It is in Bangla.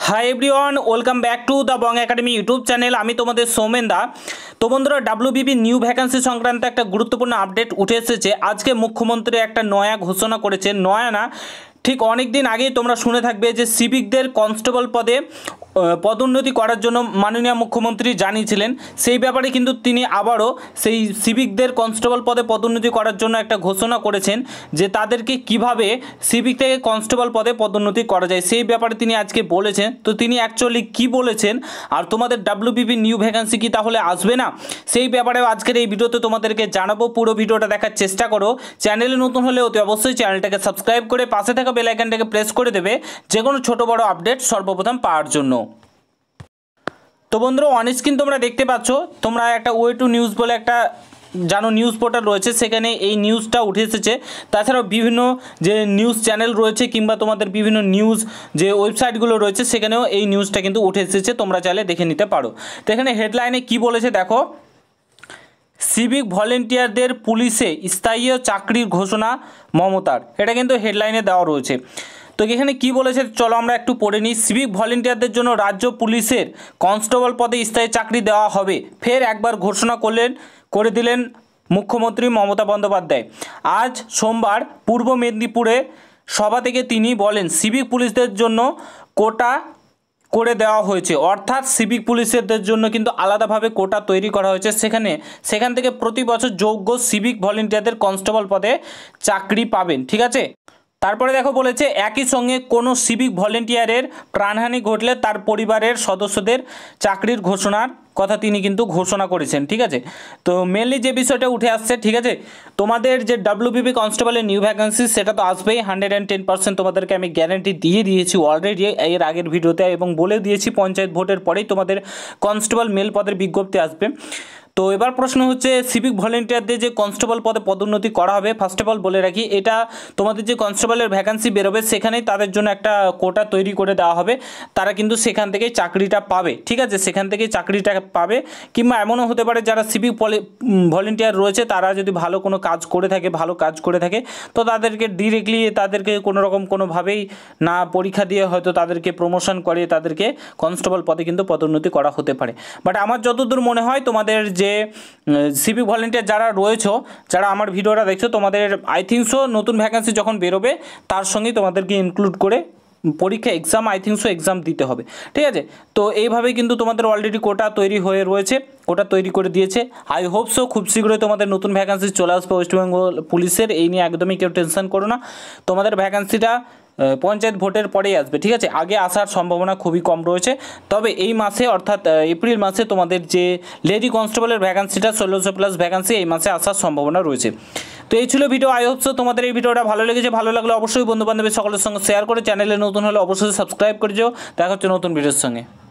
High everyone welcome back to the Bong Academy YouTube channel आमी तोमादेर सौमेन दा। तो बंधुरा डब्ल्यूबीपी न्यू वैकेंसी संक्रांत एक गुरुत्वपूर्ण आपडेट उठे एसेछे। आज के मुख्यमंत्री एक नया घोषणा करेछेन, नया ना ठीक अनेक दिन आगे तोमरा शुने थाकबे जे सिविकदेर कन्स्टेबल पदे पदोन्नति करार जोन्नो माननीय मुख्यमंत्री जानिয়েছিলেন। সেই ব্যাপারে কিন্তু তিনি আবারও সেই সিভিকদের কনস্টেবল পদে পদোন্নতি করার জন্য একটা ঘোষণা করেছেন যে তাদেরকে কিভাবে সিভিক থেকে কনস্টেবল পদে পদোন্নতি করা যায় সেই ব্যাপারে তিনি আজকে বলেছেন। তো তিনি অ্যাকচুয়ালি কি বলেছেন আর তোমাদের ডব্লিউবিপি নিউ ভ্যাকেন্সি কি তাহলে আসবে না সেই ব্যাপারে আজকের এই ভিডিওতে তোমাদেরকে জানাবো। পুরো ভিডিওটা দেখার চেষ্টা করো। চ্যানেলে নতুন হলে অতি অবশ্যই চ্যানেলটাকে সাবস্ক্রাইব করে পাশে থাকা বেল আইকনটাকে প্রেস করে দেবে যে কোনো ছোট বড় আপডেট সর্বপ্রথম পাওয়ার জন্য। तो बंधुरा ऑन स्क्रीन तुम्हारा देखते पाच्छ तुम्हारा एक वे टू न्यूज़ बोले एक जानो न्यूज़ पोर्टल रही है सेखाने ये न्यूज़टा उठे एसेছে। তাছাড়াও বিভিন্ন যে নিউজ চ্যানেল রয়েছে কিংবা তোমাদের বিভিন্ন নিউজ যে ওয়েবসাইটগুলো রয়েছে সেখানেও এই নিউজটা কিন্তু উঠে এসেছে, তোমরা চাইলে দেখে নিতে পারো। তো এখানে হেডলাইনে কি বলেছে দেখো, সিভিক ভলেন্টিয়ারদের পুলিশে স্থায়ী চাকরির ঘোষণা মমতার, এটা কিন্তু হেডলাইনে দেওয়া রয়েছে। তো এখানে কি বলেছে চলো আমরা একটু পড়ে নিই। সিভিক ভলেন্টিয়ারদের জন্য রাজ্য পুলিশের কনস্টেবল পদে স্থায়ী চাকরি দেওয়া হবে, ফের একবার ঘোষণা করে দিলেন মুখ্যমন্ত্রী মমতা বন্দ্যোপাধ্যায়। আজ সোমবার পূর্ব মেদিনীপুরে সভা থেকে তিনি বলেন সিভিক পুলিশদের জন্য কোটা করে দেওয়া হয়েছে, অর্থাৎ সিভিক পুলিশদের জন্য কিন্তু আলাদাভাবে কোটা তৈরি করা হয়েছে। সেখান থেকে প্রতি বছর যোগ্য সিভিক ভলেন্টিয়ারদের কনস্টেবল পদে চাকরি পাবেন, ঠিক আছে। তারপরে দেখো বলেছে একই সঙ্গে কোনো সিভিক ভলেন্টিয়ারের প্রাণহানি ঘটলে তার পরিবারের সদস্যদের চাকরির ঘোষণার কথা তিনি কিন্তু ঘোষণা করেছেন, ঠিক আছে। তো মেনলি যে বিষয়টা উঠে আসছে, ঠিক আছে, তোমাদের যে ডব্লিউবিপি কনস্টেবলের নিউ ভ্যাকেন্সি সেটা তো আসবেই 110% তোমাদেরকে আমি গ্যারান্টি দিয়ে দিয়েছি অলরেডি এর আগের ভিডিওতে, এবং বলে দিয়েছি পঞ্চায়েত ভোটের পরেই তোমাদের কনস্টেবল মেল পদের বিজ্ঞপ্তি আসবে। তো এবার প্রশ্ন হচ্ছে সিভিক ভলেন্টিয়ারদের যে কনস্টেবল পদে পদোন্নতি করা হবে, ফার্স্ট অফ অল বলে রাখি এটা তোমাদের যে কনস্টেবলের ভ্যাকান্সি বেরোবে সেখানেই তাদের জন্য একটা কোটা তৈরি করে দেওয়া হবে, তারা কিন্তু সেখান থেকেই চাকরিটা পাবে, ঠিক আছে, সেখান থেকেই চাকরিটা পাবে। কিংবা এমনও হতে পারে যারা সিভিক ভলেন্টিয়ার রয়েছে তারা যদি ভালো কোনো কাজ করে থাকে তো তাদেরকে ডিরেক্টলি কোনোরকম কোনোভাবেই না পরীক্ষা দিয়ে হয়তো তাদেরকে প্রমোশন করে তাদেরকে কনস্টেবল পদে কিন্তু পদোন্নতি করা হতে পারে। বাট আমার যতদূর মনে হয় তোমাদের যে সিভিক ভলেন্টিয়ার যারা রয়েছে যারা আমার ভিডিওটা দেখছো তোমাদের আই থিঙ্ক সো নতুন ভ্যাকেন্সি যখন বেরোবে তার সঙ্গে তোমাদেরকে ইনক্লুড করে পরীক্ষা exam I think so exam দিতে হবে, ঠিক আছে। তো এইভাবে কিন্তু তোমাদের অলরেডি কোটা তৈরি হয়ে রয়েছে, কোটা তৈরি করে দিয়েছে। আই হোপ সো খুব শীঘ্রই তোমাদের নতুন ভ্যাকেন্সি চলে আসবে ওয়েস্টবেঙ্গল পুলিশের, এই নিয়ে একদমই কেউ টেনশন করো না। তোমাদের ভ্যাকেন্সিটা পঞ্চায়েত ভোটের পরেই আসবে, ঠিক আছে, আগে আসার সম্ভাবনা খুবই কম রয়েছে। তবে এই মাসে অর্থাৎ এপ্রিল মাসে তোমাদের যে লেডি কনস্টেবলের ভ্যাকেন্সিটা 1600+ ভ্যাকেন্সি এই মাসে আসার সম্ভাবনা রয়েছে। তো এই ছিল ভিডিও। আই হোপ সো তোমাদের এই ভিডিওটা ভালো লেগেছে, ভালো লাগলে অবশ্যই বন্ধু বান্ধবের সকলের সঙ্গে শেয়ার করে চ্যানেলে নতুন হলে অবশ্যই সাবস্ক্রাইব করে যাও। দেখা হচ্ছে নতুন ভিডিওর সঙ্গে।